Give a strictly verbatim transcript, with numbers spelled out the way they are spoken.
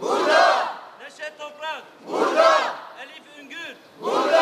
Burada! Neşet Toprak! Burada! Elif Üngür! Burada!